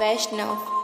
Vaishnav.